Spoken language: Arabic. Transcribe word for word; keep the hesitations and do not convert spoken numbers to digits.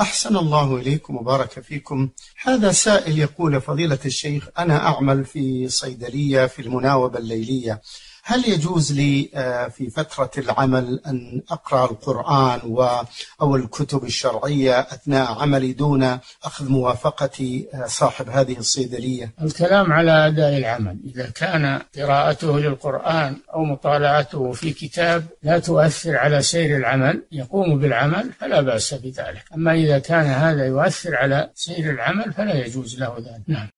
أحسن الله إليكم وبارك فيكم. هذا سائل يقول: فضيلة الشيخ، أنا أعمل في صيدلية في المناوبة الليلية، هل يجوز لي في فترة العمل أن أقرأ القرآن أو الكتب الشرعية أثناء عملي دون أخذ موافقة صاحب هذه الصيدلية؟ الكلام على أداء العمل. إذا كان قراءته للقرآن أو مطالعته في كتاب لا تؤثر على سير العمل، يقوم بالعمل، فلا بأس بذلك. أما إذا كان هذا يؤثر على سير العمل فلا يجوز له ذلك. نعم.